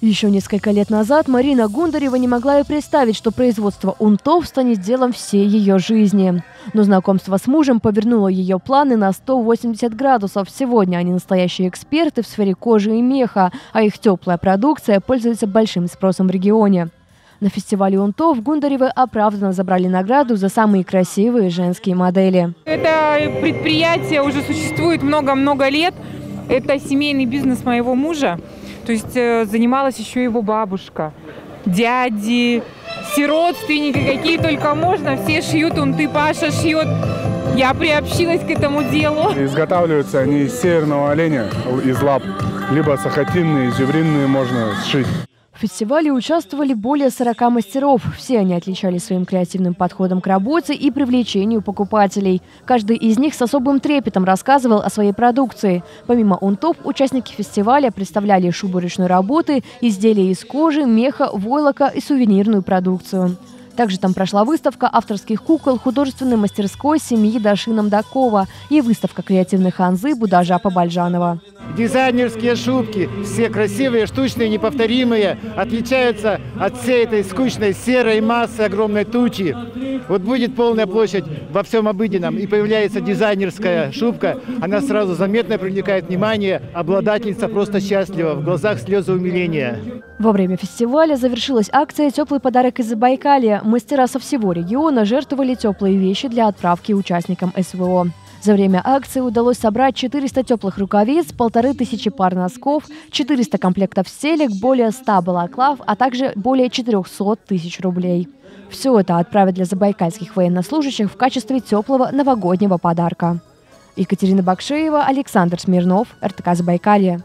Еще несколько лет назад Марина Гундарева не могла и представить, что производство унтов станет делом всей ее жизни. Но знакомство с мужем повернуло ее планы на 180 градусов. Сегодня они настоящие эксперты в сфере кожи и меха, а их теплая продукция пользуется большим спросом в регионе. На фестивале унтов Гундаревы оправданно забрали награду за самые красивые женские модели. Это предприятие уже существует много-много лет. Это семейный бизнес моего мужа. То есть занималась еще его бабушка, дяди, все родственники, какие только можно. Все шьют унты, Паша шьет. Я приобщилась к этому делу. Изготавливаются они из северного оленя, из лап, либо сахатинные, зевринные можно сшить. В фестивале участвовали более 40 мастеров. Все они отличались своим креативным подходом к работе и привлечению покупателей. Каждый из них с особым трепетом рассказывал о своей продукции. Помимо унтов, участники фестиваля представляли шубы ручной работы, изделия из кожи, меха, войлока и сувенирную продукцию. Также там прошла выставка авторских кукол художественной мастерской семьи Даши Намдакова и выставка креативных ханзы Будажапа Бальжанова. Дизайнерские шубки, все красивые, штучные, неповторимые, отличаются от всей этой скучной серой массы огромной тучи. Вот будет полная площадь во всем обыденном, и появляется дизайнерская шубка, она сразу заметно привлекает внимание, обладательница просто счастлива, в глазах слезы умиления. Во время фестиваля завершилась акция «Теплый подарок из Забайкалья». Мастера со всего региона жертвовали теплые вещи для отправки участникам СВО. За время акции удалось собрать 400 теплых рукавиц, 1500 пар носков, 400 комплектов стелек, более 100 балаклав, а также более 400 000 рублей. Все это отправят для забайкальских военнослужащих в качестве теплого новогоднего подарка. Екатерина Бакшеева, Александр Смирнов, РТК Забайкалье.